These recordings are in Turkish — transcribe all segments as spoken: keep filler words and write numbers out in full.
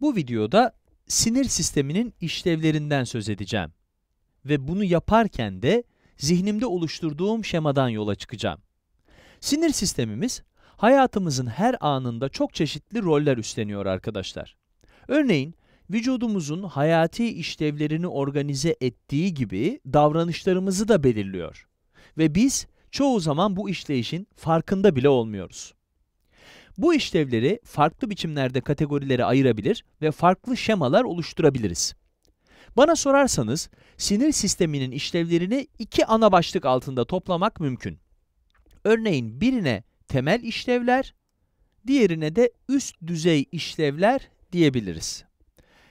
Bu videoda sinir sisteminin işlevlerinden söz edeceğim. Ve bunu yaparken de zihnimde oluşturduğum şemadan yola çıkacağım. Sinir sistemimiz hayatımızın her anında çok çeşitli roller üstleniyor arkadaşlar. Örneğin vücudumuzun hayati işlevlerini organize ettiği gibi davranışlarımızı da belirliyor. Ve biz çoğu zaman bu işleyişin farkında bile olmuyoruz. Bu işlevleri farklı biçimlerde kategorilere ayırabilir ve farklı şemalar oluşturabiliriz. Bana sorarsanız, sinir sisteminin işlevlerini iki ana başlık altında toplamak mümkün. Örneğin birine temel işlevler, diğerine de üst düzey işlevler diyebiliriz.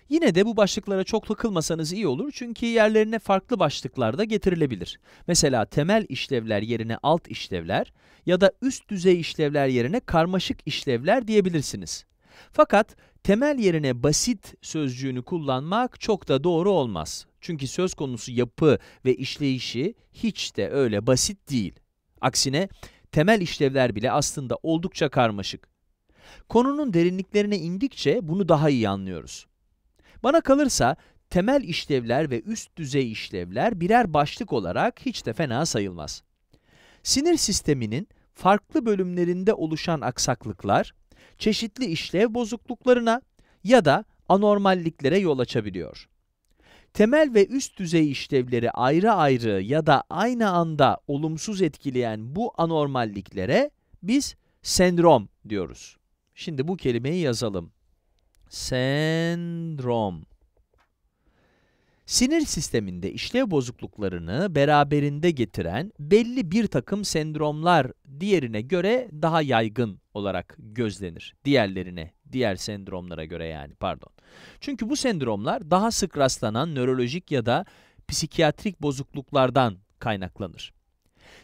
Yine de bu başlıklara çok takılmasanız iyi olur çünkü yerlerine farklı başlıklarda getirilebilir. Mesela temel işlevler yerine alt işlevler ya da üst düzey işlevler yerine karmaşık işlevler diyebilirsiniz. Fakat temel yerine basit sözcüğünü kullanmak çok da doğru olmaz. Çünkü söz konusu yapı ve işleyişi hiç de öyle basit değil. Aksine temel işlevler bile aslında oldukça karmaşık. Konunun derinliklerine indikçe bunu daha iyi anlıyoruz. Bana kalırsa temel işlevler ve üst düzey işlevler birer başlık olarak hiç de fena sayılmaz. Sinir sisteminin farklı bölümlerinde oluşan aksaklıklar, çeşitli işlev bozukluklarına ya da anormalliklere yol açabiliyor. Temel ve üst düzey işlevleri ayrı ayrı ya da aynı anda olumsuz etkileyen bu anormalliklere biz sendrom diyoruz. Şimdi bu kelimeyi yazalım. Sendrom. Sinir sisteminde işlev bozukluklarını beraberinde getiren belli bir takım sendromlar diğerine göre daha yaygın olarak gözlenir. Diğerlerine, diğer sendromlara göre yani, pardon. Çünkü bu sendromlar daha sık rastlanan nörolojik ya da psikiyatrik bozukluklardan kaynaklanır.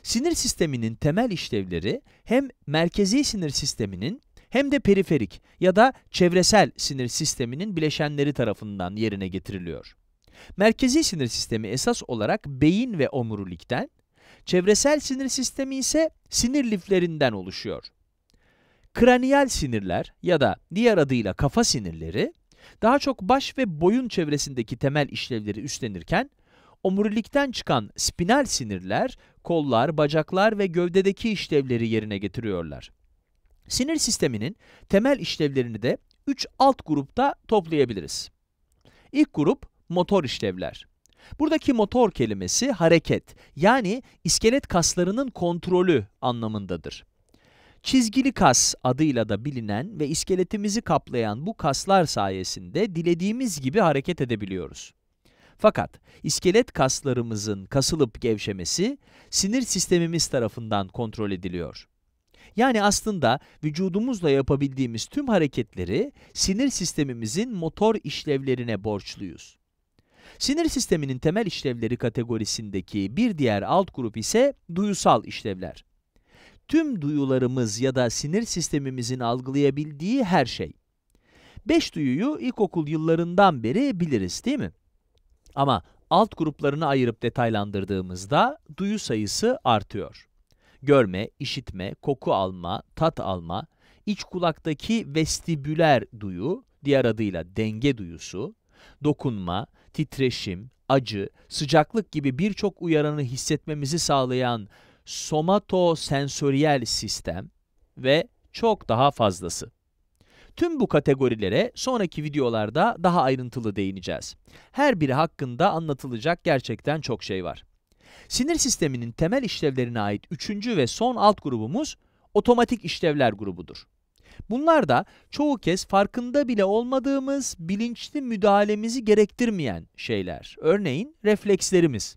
Sinir sisteminin temel işlevleri hem merkezi sinir sisteminin hem de periferik ya da çevresel sinir sisteminin bileşenleri tarafından yerine getiriliyor. Merkezi sinir sistemi esas olarak beyin ve omurilikten, çevresel sinir sistemi ise sinir liflerinden oluşuyor. Kraniyal sinirler ya da diğer adıyla kafa sinirleri, daha çok baş ve boyun çevresindeki temel işlevleri üstlenirken, omurilikten çıkan spinal sinirler, kollar, bacaklar ve gövdedeki işlevleri yerine getiriyorlar. Sinir sisteminin temel işlevlerini de üç alt grupta toplayabiliriz. İlk grup motor işlevler. Buradaki motor kelimesi hareket, yani iskelet kaslarının kontrolü anlamındadır. Çizgili kas adıyla da bilinen ve iskeletimizi kaplayan bu kaslar sayesinde dilediğimiz gibi hareket edebiliyoruz. Fakat iskelet kaslarımızın kasılıp gevşemesi sinir sistemimiz tarafından kontrol ediliyor. Yani aslında vücudumuzla yapabildiğimiz tüm hareketleri sinir sistemimizin motor işlevlerine borçluyuz. Sinir sisteminin temel işlevleri kategorisindeki bir diğer alt grup ise duyusal işlevler. Tüm duyularımız ya da sinir sistemimizin algılayabildiği her şey. Beş duyuyu ilkokul yıllarından beri biliriz, değil mi? Ama alt gruplarını ayırıp detaylandırdığımızda duyu sayısı artıyor. Görme, işitme, koku alma, tat alma, iç kulaktaki vestibüler duyu, diğer adıyla denge duyusu, dokunma, titreşim, acı, sıcaklık gibi birçok uyaranı hissetmemizi sağlayan somatosensöriyel sistem ve çok daha fazlası. Tüm bu kategorilere sonraki videolarda daha ayrıntılı değineceğiz. Her biri hakkında anlatılacak gerçekten çok şey var. Sinir sisteminin temel işlevlerine ait üçüncü ve son alt grubumuz otomatik işlevler grubudur. Bunlar da çoğu kez farkında bile olmadığımız, bilinçli müdahalemizi gerektirmeyen şeyler. Örneğin reflekslerimiz.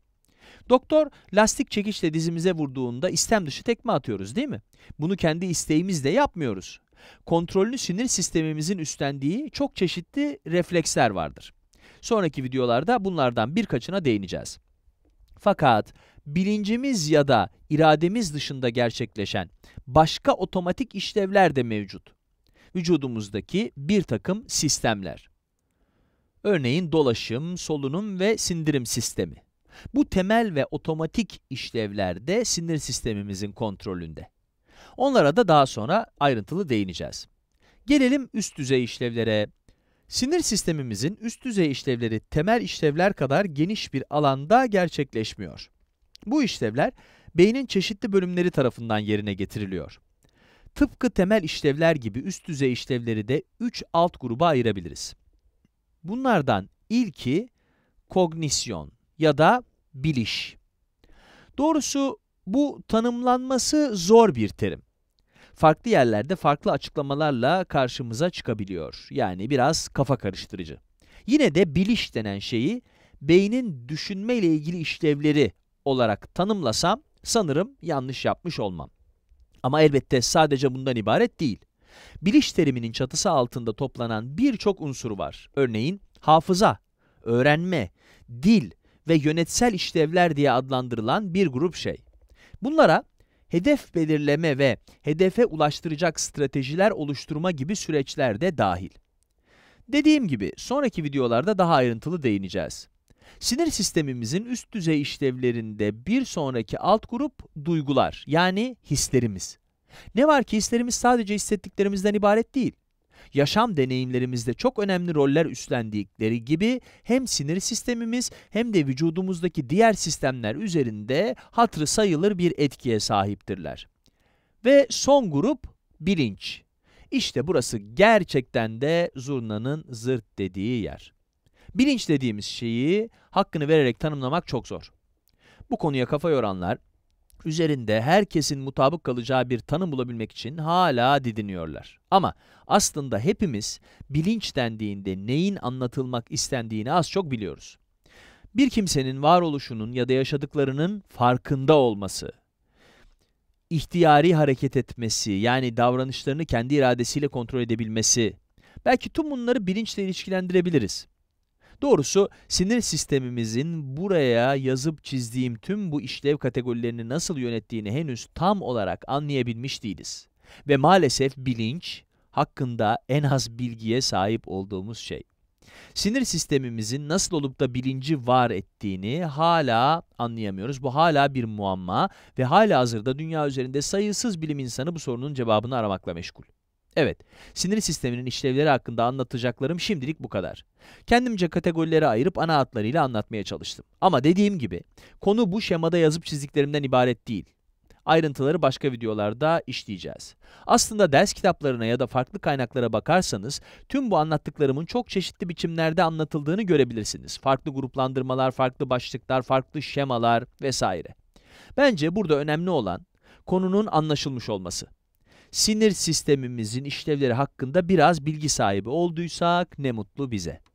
Doktor lastik çekiçle dizimize vurduğunda istem dışı tekme atıyoruz, değil mi? Bunu kendi isteğimizle yapmıyoruz. Kontrollü sinir sistemimizin üstlendiği çok çeşitli refleksler vardır. Sonraki videolarda bunlardan birkaçına değineceğiz. Fakat bilincimiz ya da irademiz dışında gerçekleşen başka otomatik işlevler de mevcut. Vücudumuzdaki bir takım sistemler. Örneğin dolaşım, solunum ve sindirim sistemi. Bu temel ve otomatik işlevler de sinir sistemimizin kontrolünde. Onlara da daha sonra ayrıntılı değineceğiz. Gelelim üst düzey işlevlere. Sinir sistemimizin üst düzey işlevleri temel işlevler kadar geniş bir alanda gerçekleşmiyor. Bu işlevler beynin çeşitli bölümleri tarafından yerine getiriliyor. Tıpkı temel işlevler gibi üst düzey işlevleri de üç alt gruba ayırabiliriz. Bunlardan ilki kognisyon ya da biliş. Doğrusu bu tanımlanması zor bir terim. Farklı yerlerde farklı açıklamalarla karşımıza çıkabiliyor. Yani biraz kafa karıştırıcı. Yine de biliş denen şeyi beynin düşünme ile ilgili işlevleri olarak tanımlasam sanırım yanlış yapmış olmam. Ama elbette sadece bundan ibaret değil. Biliş teriminin çatısı altında toplanan birçok unsuru var. Örneğin hafıza, öğrenme, dil ve yönetsel işlevler diye adlandırılan bir grup şey. Bunlara hedef belirleme ve hedefe ulaştıracak stratejiler oluşturma gibi süreçler de dahil. Dediğim gibi sonraki videolarda daha ayrıntılı değineceğiz. Sinir sistemimizin üst düzey işlevlerinde bir sonraki alt grup duygular, yani hislerimiz. Ne var ki hislerimiz sadece hissettiklerimizden ibaret değil. Yaşam deneyimlerimizde çok önemli roller üstlendikleri gibi hem sinir sistemimiz hem de vücudumuzdaki diğer sistemler üzerinde hatırı sayılır bir etkiye sahiptirler. Ve son grup bilinç. İşte burası gerçekten de zurnanın zırt dediği yer. Bilinç dediğimiz şeyi hakkını vererek tanımlamak çok zor. Bu konuya kafa yoranlar üzerinde herkesin mutabık kalacağı bir tanım bulabilmek için hala didiniyorlar. Ama aslında hepimiz bilinç dendiğinde neyin anlatılmak istendiğini az çok biliyoruz. Bir kimsenin varoluşunun ya da yaşadıklarının farkında olması, ihtiyari hareket etmesi, yani davranışlarını kendi iradesiyle kontrol edebilmesi, belki tüm bunları bilinçle ilişkilendirebiliriz. Doğrusu sinir sistemimizin buraya yazıp çizdiğim tüm bu işlev kategorilerini nasıl yönettiğini henüz tam olarak anlayabilmiş değiliz. Ve maalesef bilinç hakkında en az bilgiye sahip olduğumuz şey. Sinir sistemimizin nasıl olup da bilinci var ettiğini hala anlayamıyoruz. Bu hala bir muamma ve halihazırda dünya üzerinde sayısız bilim insanı bu sorunun cevabını aramakla meşgul. Evet, sinir sisteminin işlevleri hakkında anlatacaklarım şimdilik bu kadar. Kendimce kategorilere ayırıp ana hatlarıyla anlatmaya çalıştım. Ama dediğim gibi, konu bu şemada yazıp çizdiklerimden ibaret değil. Ayrıntıları başka videolarda işleyeceğiz. Aslında ders kitaplarına ya da farklı kaynaklara bakarsanız, tüm bu anlattıklarımın çok çeşitli biçimlerde anlatıldığını görebilirsiniz. Farklı gruplandırmalar, farklı başlıklar, farklı şemalar vesaire. Bence burada önemli olan, konunun anlaşılmış olması. Sinir sistemimizin işlevleri hakkında biraz bilgi sahibi olduysak ne mutlu bize.